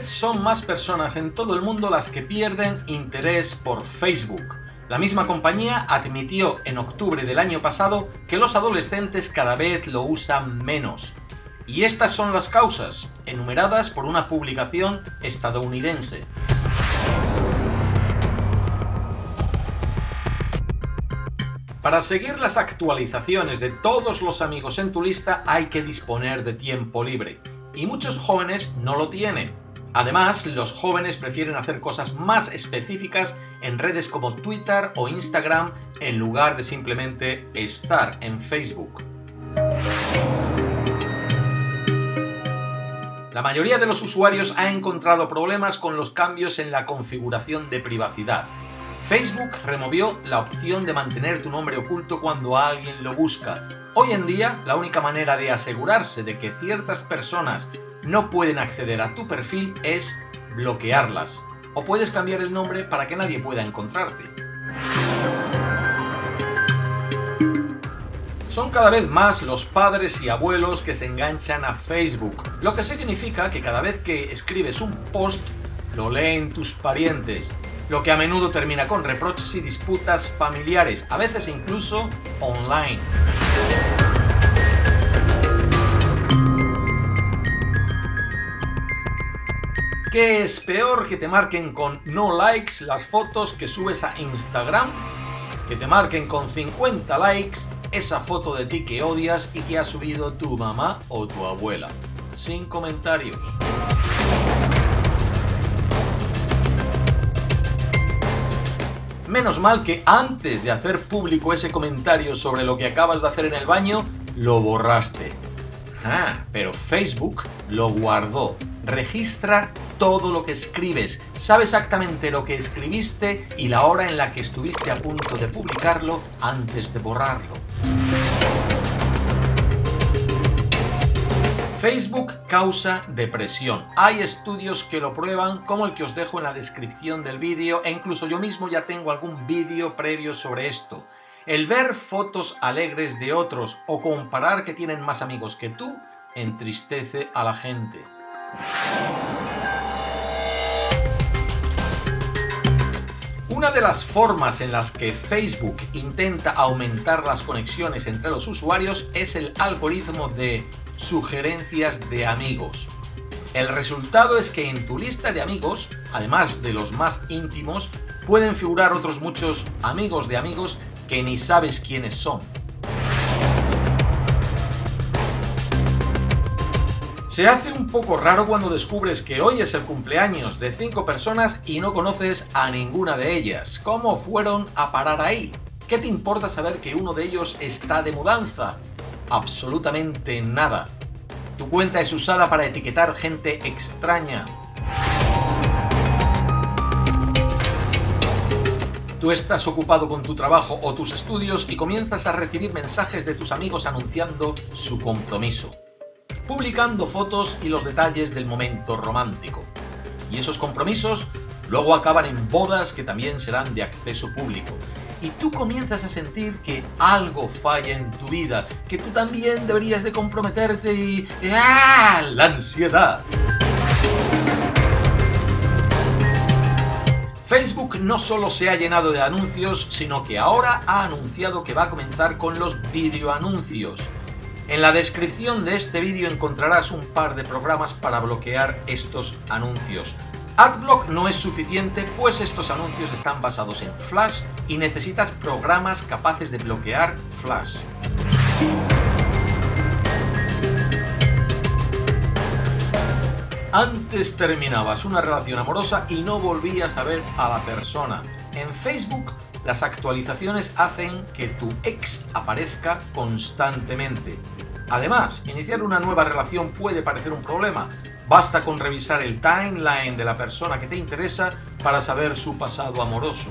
vez son más personas en todo el mundo las que pierden interés por Facebook. La misma compañía admitió en octubre del año pasado que los adolescentes cada vez lo usan menos. Y estas son las causas, enumeradas por una publicación estadounidense. Para seguir las actualizaciones de todos los amigos en tu lista hay que disponer de tiempo libre, y muchos jóvenes no lo tienen. Además, los jóvenes prefieren hacer cosas más específicas en redes como Twitter o Instagram en lugar de simplemente estar en Facebook. La mayoría de los usuarios ha encontrado problemas con los cambios en la configuración de privacidad. Facebook removió la opción de mantener tu nombre oculto cuando alguien lo busca. Hoy en día, la única manera de asegurarse de que ciertas personas no pueden acceder a tu perfil es bloquearlas. O puedes cambiar el nombre para que nadie pueda encontrarte. Son cada vez más los padres y abuelos que se enganchan a Facebook, lo que significa que cada vez que escribes un post, lo leen tus parientes, lo que a menudo termina con reproches y disputas familiares, a veces incluso online. ¿Qué es peor? ¿Que te marquen con no likes las fotos que subes a Instagram? ¿Que te marquen con 50 likes esa foto de ti que odias y que ha subido tu mamá o tu abuela? Sin comentarios. Menos mal que antes de hacer público ese comentario sobre lo que acabas de hacer en el baño, lo borraste. Pero Facebook lo guardó. Registra todo lo que escribes, sabe exactamente lo que escribiste y la hora en la que estuviste a punto de publicarlo antes de borrarlo. Facebook causa depresión. Hay estudios que lo prueban, como el que os dejo en la descripción del vídeo, e incluso yo mismo ya tengo algún vídeo previo sobre esto. El ver fotos alegres de otros o comparar que tienen más amigos que tú entristece a la gente. Una de las formas en las que Facebook intenta aumentar las conexiones entre los usuarios es el algoritmo de sugerencias de amigos. El resultado es que en tu lista de amigos, además de los más íntimos, pueden figurar otros muchos amigos de amigos que ni sabes quiénes son. Se hace un poco raro cuando descubres que hoy es el cumpleaños de 5 personas y no conoces a ninguna de ellas. ¿Cómo fueron a parar ahí? ¿Qué te importa saber que uno de ellos está de mudanza? Absolutamente nada. Tu cuenta es usada para etiquetar gente extraña. Tú estás ocupado con tu trabajo o tus estudios y comienzas a recibir mensajes de tus amigos anunciando su compromiso, publicando fotos y los detalles del momento romántico. Y esos compromisos luego acaban en bodas que también serán de acceso público. Y tú comienzas a sentir que algo falla en tu vida, que tú también deberías de comprometerte y... ¡ah! La ansiedad. Facebook no solo se ha llenado de anuncios, sino que ahora ha anunciado que va a comenzar con los videoanuncios. En la descripción de este vídeo encontrarás un par de programas para bloquear estos anuncios. Adblock no es suficiente, pues estos anuncios están basados en Flash y necesitas programas capaces de bloquear Flash. Antes terminabas una relación amorosa y no volvías a ver a la persona. En Facebook, las actualizaciones hacen que tu ex aparezca constantemente. Además, iniciar una nueva relación puede parecer un problema. Basta con revisar el timeline de la persona que te interesa para saber su pasado amoroso.